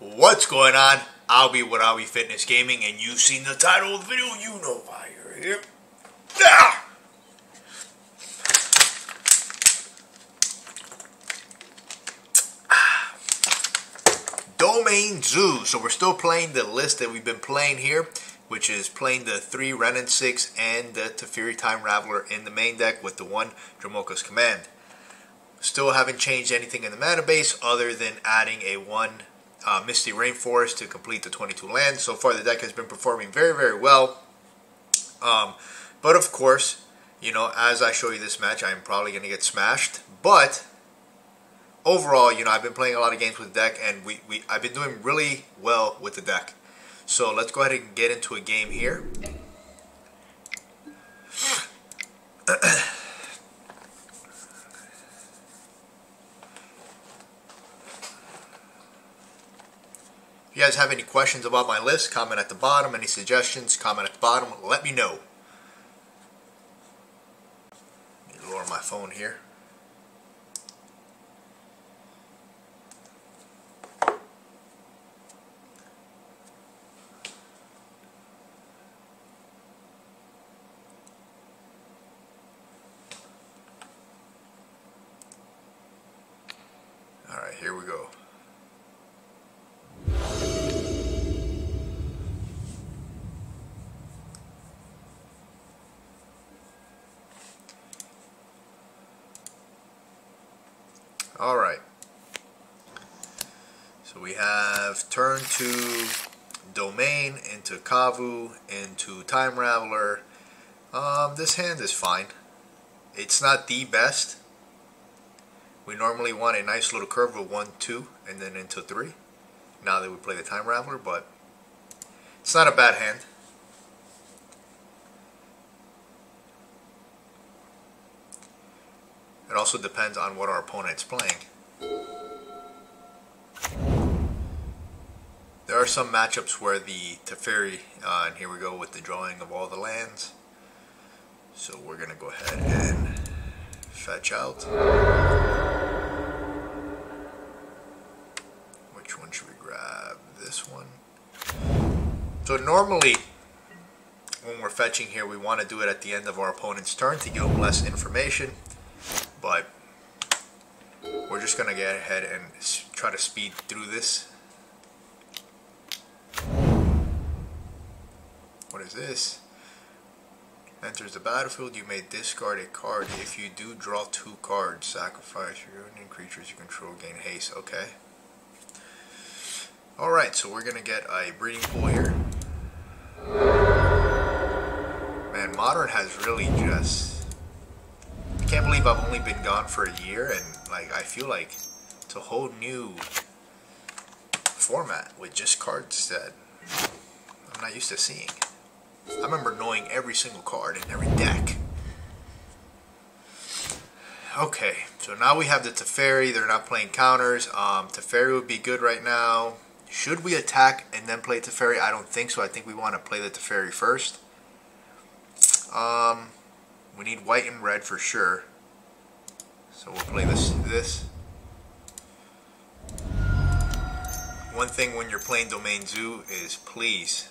What's going on? I'll be what I'll be Fitness Gaming, and you've seen the title of the video, you know why you're here. Ah! Ah. Domain Zoo. So we're still playing the list that we've been playing here, which is playing the 3 Wrenn and Six and the Teferi Time Raveler in the main deck with the 1 Dromoka's Command. Still haven't changed anything in the mana base other than adding a 1 Misty Rainforest to complete the 22 lands. So far the deck has been performing very, very well. But of course, you know, as I show you this match, I'm probably going to get smashed. But overall, you know, I've been playing a lot of games with the deck, and I've been doing really well with the deck. So let's go ahead and get into a game here. If you guys have any questions about my list, comment at the bottom. Any suggestions, comment at the bottom. Let me know. Let me lower my phone here. Alright, here we go. Alright, so we have turn to Domain, into Kavu, into Time Raveler. This hand is fine. It's not the best. We normally want a nice little curve of 1, 2, and then into 3. Now that we play the Time Raveler, but it's not a bad hand. It also depends on what our opponent's playing. There are some matchups where the Teferi, and here we go with the drawing of all the lands. So we're going to go ahead and fetch out. Which one should we grab? This one. So normally, when we're fetching here, we want to do it at the end of our opponent's turn to give them less information. But we're just going to get ahead and try to speed through this. What is this? Enters the battlefield. You may discard a card. If you do, draw 2 cards. Sacrifice your union creatures you control. Gain haste. Okay. Alright, so we're going to get a Breeding Pool here. Man, Modern has really just... I can't believe I've only been gone for a year, and like I feel like it's a whole new format with just cards that I'm not used to seeing. I remember knowing every single card in every deck. Okay, so now we have the Teferi. They're not playing counters. Teferi would be good right now. Should we attack and then play Teferi? I don't think so. I think we want to play the Teferi first. We need white and red for sure. So we'll play this. One thing when you're playing Domain Zoo is please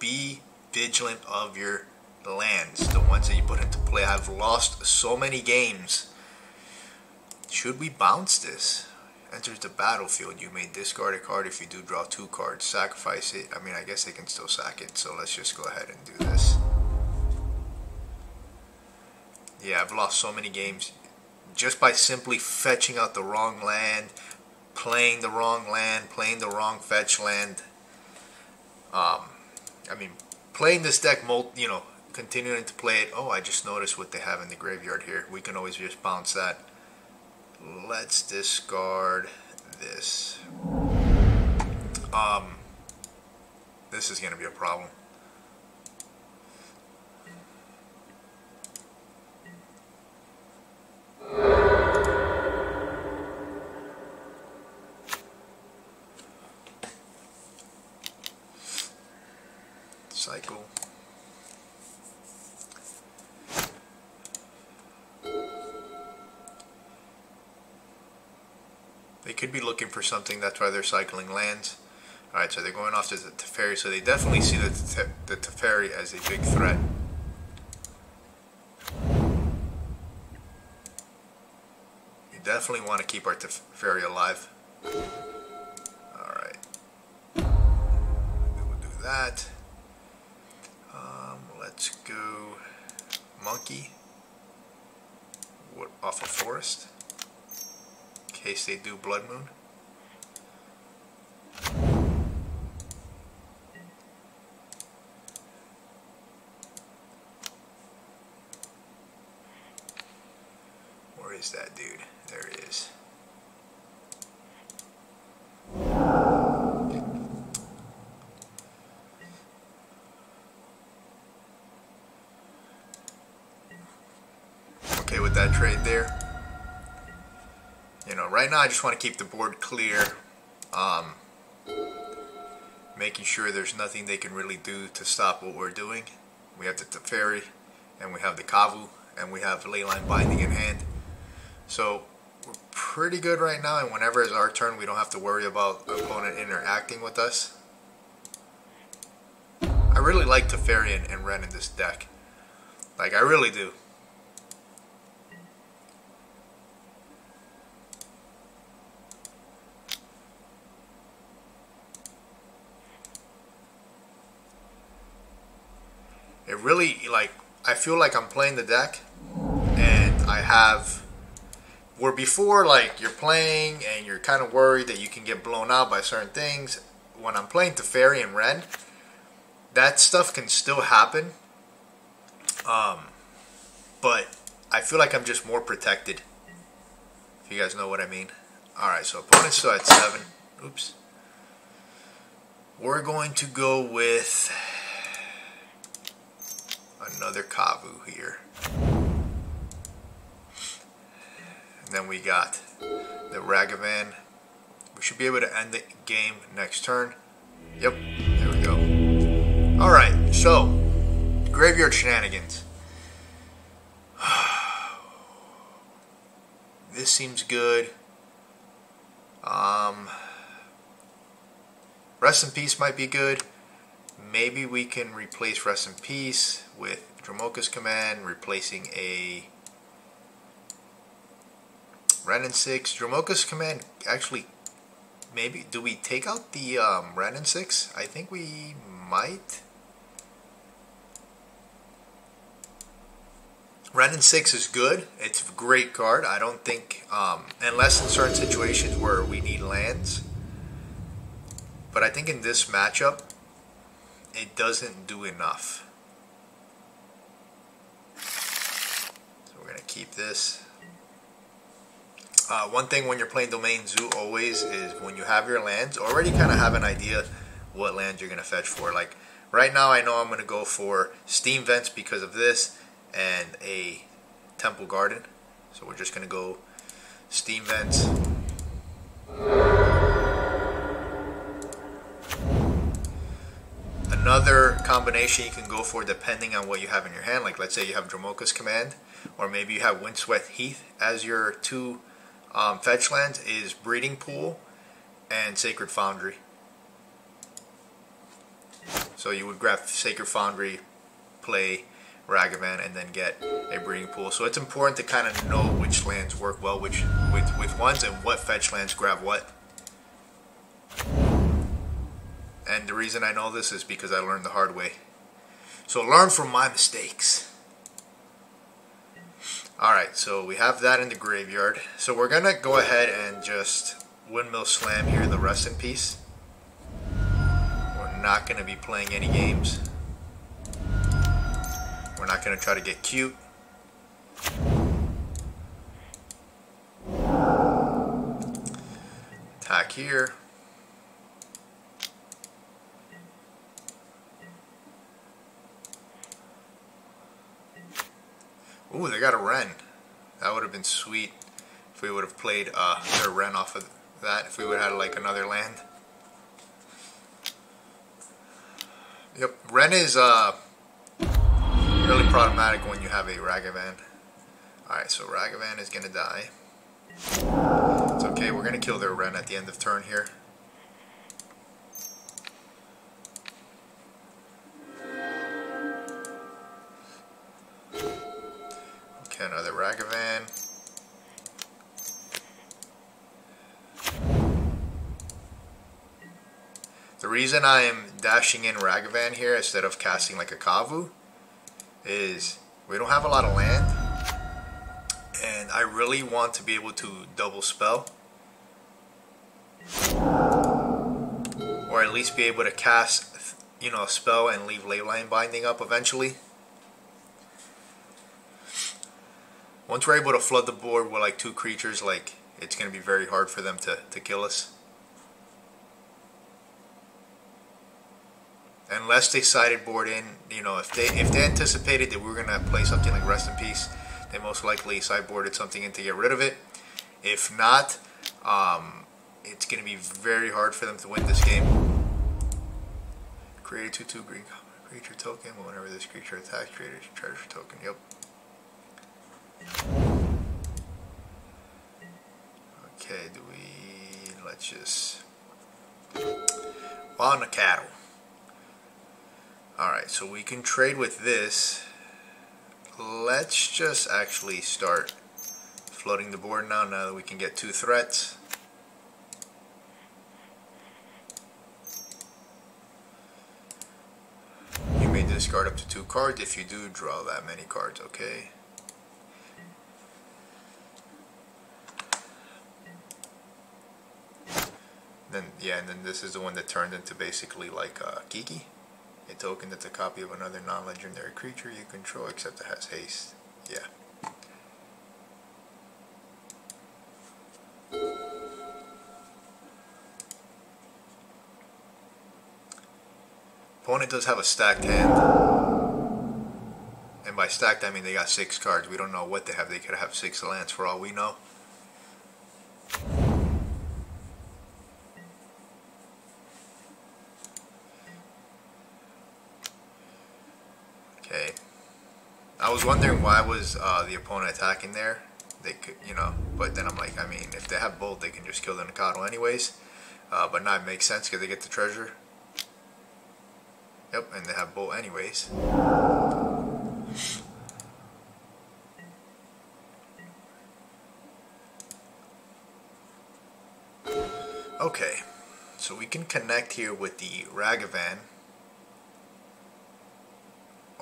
be vigilant of your lands, the ones that you put into play. I've lost so many games. Should we bounce this? Enters the battlefield. You may discard a card. If you do, draw 2 cards. Sacrifice it. I mean, I guess they can still sack it. So let's just go ahead and do this. Yeah, I've lost so many games just by simply fetching out the wrong land, playing the wrong land, playing the wrong fetch land. I mean, playing this deck, you know, continuing to play it. Oh, I just noticed what they have in the graveyard here. We can always just bounce that. Let's discard this. This is going to be a problem. Cycle. They could be looking for something. That's why they're cycling lands. Alright, so they're going after the Teferi, so they definitely see the Teferi as a big threat. We definitely want to keep our Teferi alive. Alright. We will do that. Let's go Monkey. Off of Forest. In case they do Blood Moon. Where is that dude? There it is. Okay with that trade there. You know, right now I just want to keep the board clear. Making sure there's nothing they can really do to stop what we're doing. We have the Teferi, and we have the Kavu, and we have Leyline Binding in hand. So we're pretty good right now, and whenever it's our turn, we don't have to worry about the opponent interacting with us. I really like Teferi and Wrenn in this deck. Like, I really do. It really, like, I feel like I'm playing the deck, and I have, where before, like, you're playing and you're kind of worried that you can get blown out by certain things. When I'm playing Teferi and Wrenn, that stuff can still happen, but I feel like I'm just more protected, if you guys know what I mean. Alright, so opponent's still at 7, oops. We're going to go with another Kavu here. And then we got the Ragavan. We should be able to end the game next turn. Yep, there we go. Alright, so graveyard shenanigans. This seems good. Rest in Peace might be good. Maybe we can replace Rest in Peace with Dromoka's Command, replacing a Wrenn and Six. Dromoka's Command, actually, maybe, do we take out the Wrenn and Six? I think we might. Wrenn and Six is good. It's a great card. I don't think, unless in certain situations where we need lands. But I think in this matchup, it doesn't do enough. So we're going to keep this. One thing when you're playing Domain Zoo always is when you have your lands, already kind of have an idea what lands you're going to fetch for. Like right now I know I'm going to go for Steam Vents because of this and a Temple Garden. So we're just going to go Steam Vents. Another combination you can go for depending on what you have in your hand. Like let's say you have Dromoka's Command, or maybe you have Windswept Heath as your two fetch lands is Breeding Pool and Sacred Foundry. So you would grab Sacred Foundry, play Ragavan, and then get a Breeding Pool. So it's important to kind of know which lands work well which with ones and what fetch lands grab what. And the reason I know this is because I learned the hard way. So learn from my mistakes. Alright, so we have that in the graveyard. So we're going to go ahead and just windmill slam here the Rest in Peace. We're not going to be playing any games. We're not going to try to get cute. Attack here. Ooh, they got a Wrenn. That would have been sweet if we would have played their Wrenn off of that, if we would have had like another land. Yep, Wrenn is really problematic when you have a Ragavan. Alright, so Ragavan is going to die. It's okay, we're going to kill their Wrenn at the end of turn here. Okay, another Ragavan. The reason I'm dashing in Ragavan here instead of casting like a Kavu is we don't have a lot of land, and I really want to be able to double spell, or at least be able to cast, you know, a spell and leave Leyline Binding up eventually. Once we're able to flood the board with like two creatures, like it's going to be very hard for them to kill us. Unless they sided board in, you know, if they anticipated that we were going to play something like Rest in Peace, they most likely sideboarded something in to get rid of it. If not, it's going to be very hard for them to win this game. Create a 2/2 green creature token. Whenever this creature attacks, create a treasure token. Yep. Okay, do we... let's just... Wild Nacatl. Alright, so we can trade with this. Let's just actually start floating the board now that we can get two threats. You may discard up to two cards. If you do, draw that many cards, okay? Then, yeah, and then this is the one that turned into basically like Kiki. A token that's a copy of another non-legendary creature you control, except it has haste. Yeah. Opponent does have a stacked hand. And by stacked, I mean they got 6 cards. We don't know what they have. They could have 6 lands for all we know. I was wondering why was the opponent attacking there. They could, you know, but then I'm like, I mean, if they have Bolt, they can just kill the Nacatl anyways. But now it makes sense because they get the treasure. Yep, and they have Bolt anyways. Okay, so we can connect here with the Ragavan.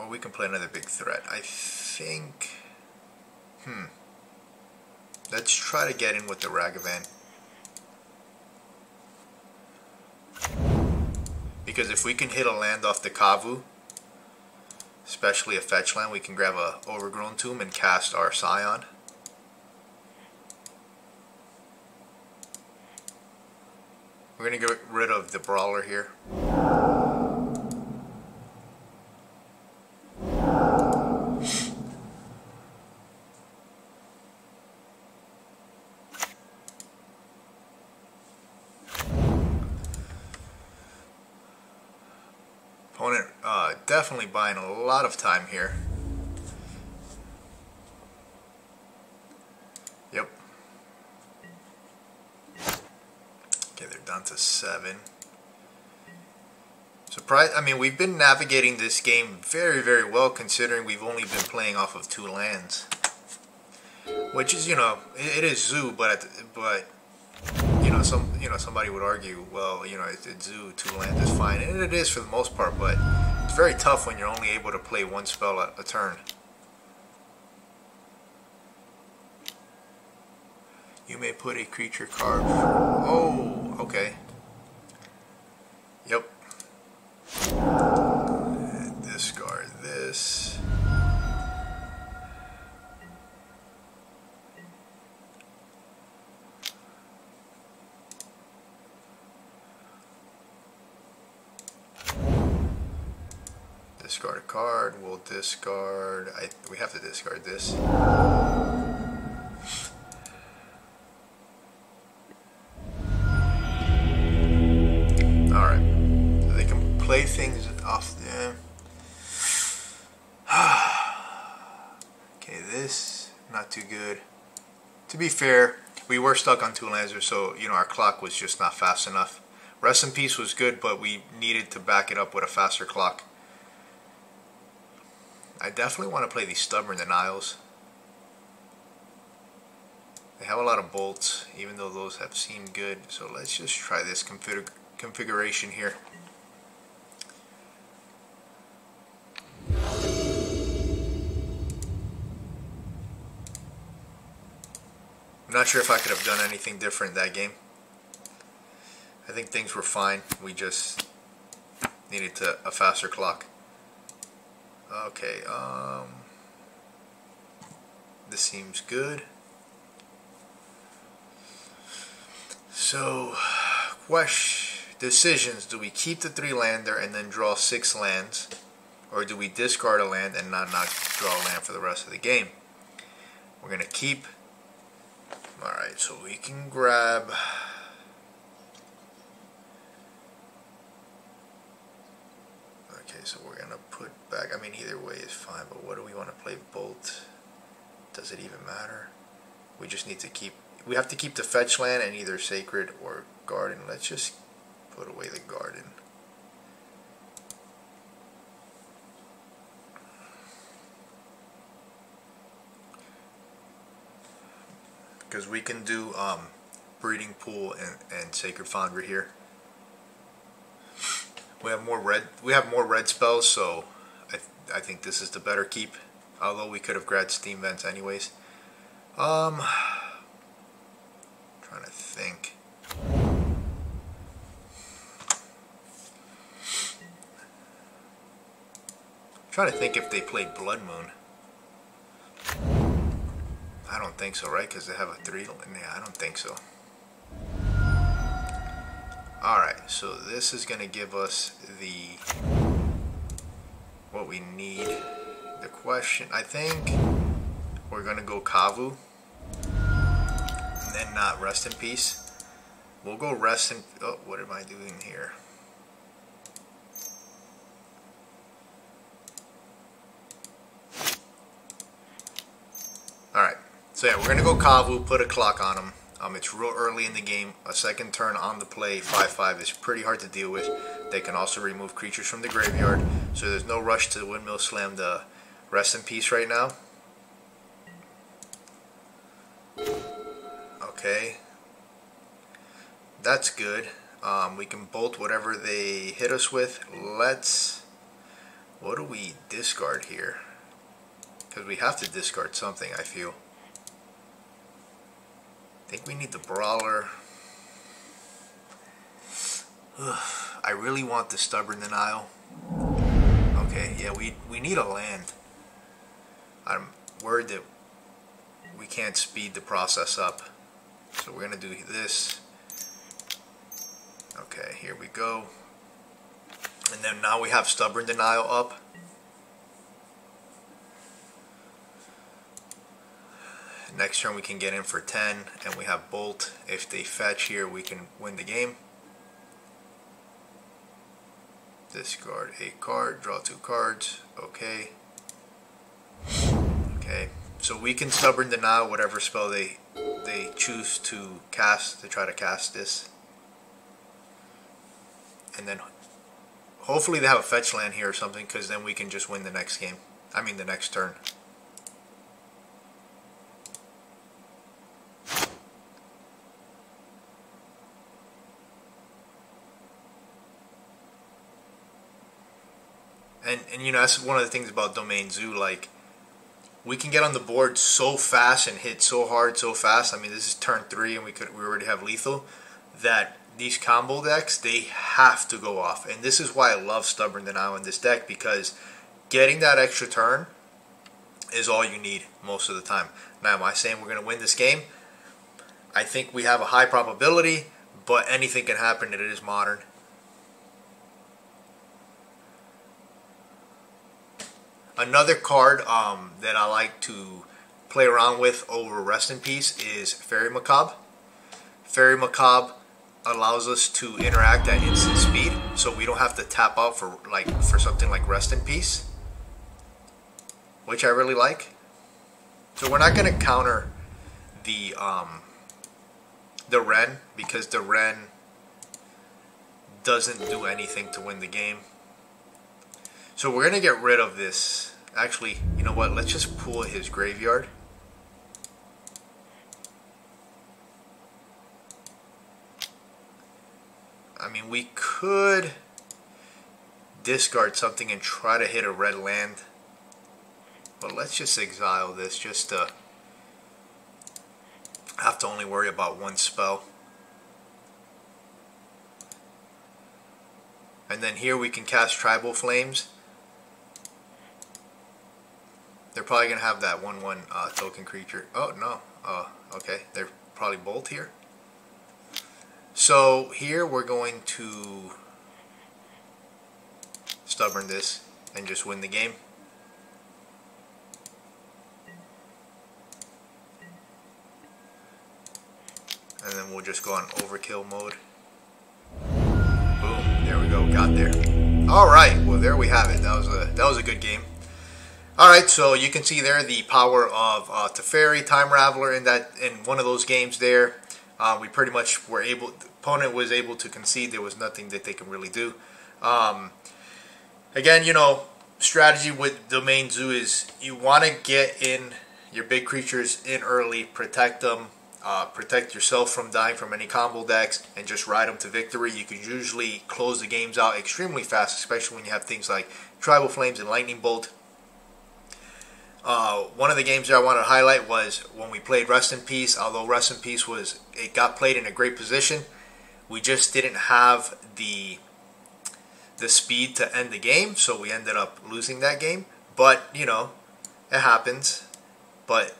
Or we can play another big threat. I think... let's try to get in with the Ragavan. Because if we can hit a land off the Kavu, especially a fetch land, we can grab a Overgrown Tomb and cast our Scion. We're going to get rid of the Brawler here. Definitely buying a lot of time here. Yep. Okay, they're down to 7. Surprise! I mean, we've been navigating this game very, very well considering we've only been playing off of 2 lands, which is, you know, it is Zoo, but you know, somebody would argue, well, you know, it's Zoo, 2 lands is fine, and it is for the most part, but. It's very tough when you're only able to play 1 spell a turn. You may put a creature card. Oh, okay. Yep. And discard this. Discard a card, we'll discard... we have to discard this. Alright. So they can play things off there. Okay, this, not too good. To be fair, We were stuck on two Lancers, so, you know, our clock was just not fast enough. Rest in Peace was good, but we needed to back it up with a faster clock. I definitely want to play these Stubborn Denials. They have a lot of bolts, even though those have seemed good. So let's just try this configuration here. I'm not sure if I could have done anything different that game. I think things were fine. We just needed a faster clock. Okay, this seems good. So, decisions. Do we keep the 3-lander and then draw 6 lands? Or do we discard a land and not draw a land for the rest of the game? We're going to keep. Alright, so we can grab... Okay, so we're going to put back... I mean, either way is fine, but what do we want to play? Bolt? Does it even matter? We just need to keep... We have to keep the fetch land and either Sacred or Garden. Let's just put away the Garden. Because we can do Breeding Pool and Sacred Foundry here. We have more red. We have more red spells, so I think this is the better keep. Although we could have grabbed Steam Vents anyways. Trying to think. I'm trying to think if they played Blood Moon. I don't think so, right? Because they have a 3. Yeah, I don't think so. Alright, so this is going to give us the... what we need. The question... I think we're going to go Kavu. And then not Rest in Peace. We'll go Rest in... Oh, what am I doing here? Alright. So yeah, we're going to go Kavu, put a clock on him. It's real early in the game. A second turn on the play, 5-5, is pretty hard to deal with. They can also remove creatures from the graveyard. So there's no rush to windmill slam the Rest in Peace right now. Okay. That's good. We can bolt whatever they hit us with. Let's... What do we discard here? Because we have to discard something, I feel. I think we need the Brawler. Ugh, I really want the Stubborn Denial. Okay, yeah, we need a land. I'm worried that we can't speed the process up. So we're going to do this. Okay, here we go. And then now we have Stubborn Denial up. Next turn we can get in for 10, and we have Bolt. If they fetch here, we can win the game. Discard a card, draw 2 cards. Okay. Okay. So we can Stubborn Denial whatever spell they choose to cast, to try to cast this. And then hopefully they have a fetch land here or something, because then we can just win the next game. I mean the next turn. And you know, that's one of the things about Domain Zoo, like, we can get on the board so fast and hit so hard so fast. I mean, this is turn 3 and we already have lethal, that these combo decks, they have to go off. And this is why I love Stubborn Denial in this deck, because getting that extra turn is all you need most of the time. Now, am I saying we're going to win this game? I think we have a high probability, but anything can happen, and it is modern. Another card that I like to play around with over Rest in Peace is Fairy Macabre. Fairy Macabre allows us to interact at instant speed, so we don't have to tap out for something like Rest in Peace, which I really like. So we're not going to counter the the Wrenn, because the Wrenn doesn't do anything to win the game. So we're going to get rid of this. Actually, you know what? Let's just pull his graveyard. I mean, we could discard something and try to hit a red land. But let's just exile this just to have to only worry about one spell. And then here we can cast Tribal Flames. They're probably going to have that 1/1 token creature. Oh, no. Okay. They're probably Bolt here. So here we're going to stubborn this and just win the game. And then we'll just go on overkill mode. Boom, there we go, got there. Alright, well there we have it. That was a good game. Alright, so you can see there the power of Teferi, Time Raveler in one of those games there. We pretty much were able, the opponent was able to concede. There was nothing that they can really do. Again, you know, strategy with Domain Zoo is you want to get in your big creatures in early, protect them, protect yourself from dying from any combo decks, and just ride them to victory. You can usually close the games out extremely fast, especially when you have things like Tribal Flames and Lightning Bolt. One of the games that I wanted to highlight was when we played Rest in Peace. Although Rest in Peace got played in a great position, we just didn't have the speed to end the game, so we ended up losing that game. But you know, it happens. But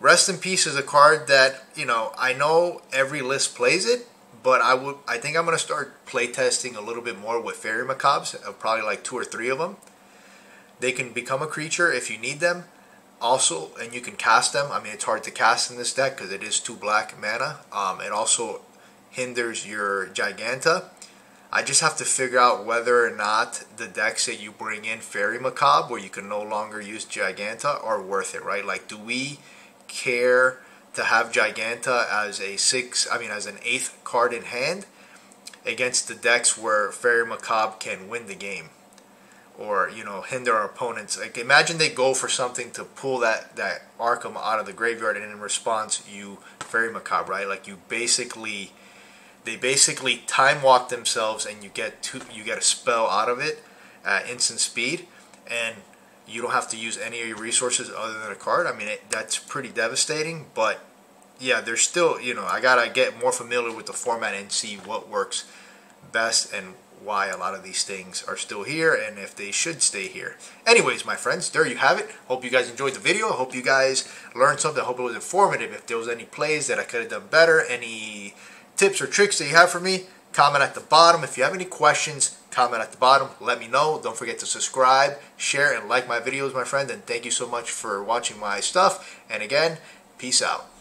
Rest in Peace is a card that, you know, I know every list plays it, but I think I'm gonna start playtesting a little bit more with Fairy Macabres, probably like 2 or 3 of them. They can become a creature if you need them, also, and you can cast them. I mean, it's hard to cast in this deck because it is 2 black mana. It also hinders your Giganta. I just have to figure out whether or not the decks that you bring in Fairy Macabre, where you can no longer use Giganta, are worth it, right? Like, do we care to have Giganta as an 8th card in hand against the decks where Fairy Macabre can win the game? Or, you know, hinder our opponents. Like, imagine they go for something to pull that Arkham out of the graveyard, and in response, you Fairy Macabre, right? Like, they basically time walk themselves, and you get a spell out of it at instant speed, and you don't have to use any of your resources other than a card. I mean, that's pretty devastating. But yeah, there's still, you know, I gotta get more familiar with the format and see what works best and why a lot of these things are still here and if they should stay here. Anyways, my friends, there you have it. Hope you guys enjoyed the video. I hope you guys learned something. I hope it was informative. If there was any plays that I could have done better, any tips or tricks that you have for me, comment at the bottom. If you have any questions, comment at the bottom. Let me know. Don't forget to subscribe, share, and like my videos, my friend. And thank you so much for watching my stuff. And again, peace out.